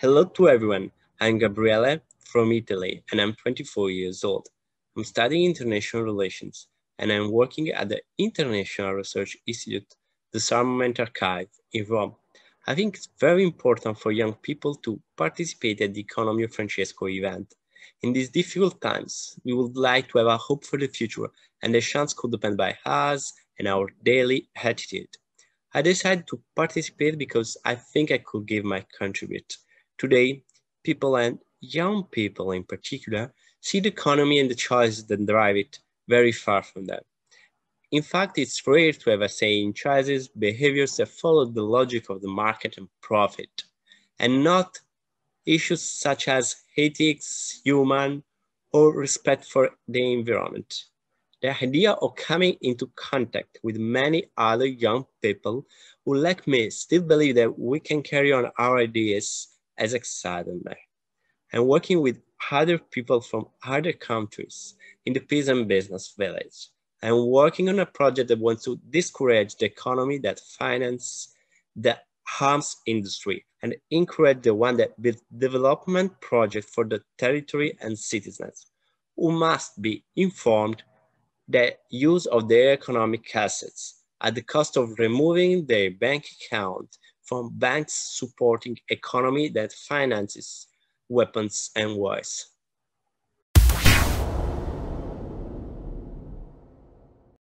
Hello to everyone. I'm Gabriele from Italy and I'm 24 years old. I'm studying international relations and I'm working at the International Research Institute, Disarmament Archive in Rome. I think it's very important for young people to participate at the Economy of Francesco event. In these difficult times, we would like to have a hope for the future, and the chance could depend by us and our daily attitude. I decided to participate because I think I could give my contribute. Today, people and young people in particular see the economy and the choices that drive it very far from them. In fact, it's rare to have a say in choices, behaviors that follow the logic of the market and profit, and not issues such as ethics, human, or respect for the environment. The idea of coming into contact with many other young people who, like me, still believe that we can carry on our ideas as exciting. And working with other people from other countries in the peasant business village. I'm working on a project that wants to discourage the economy that finances the arms industry and encourage the one that builds development projects for the territory and citizens, who must be informed the use of their economic assets at the cost of removing their bank account from banks supporting economy that finances weapons and wars.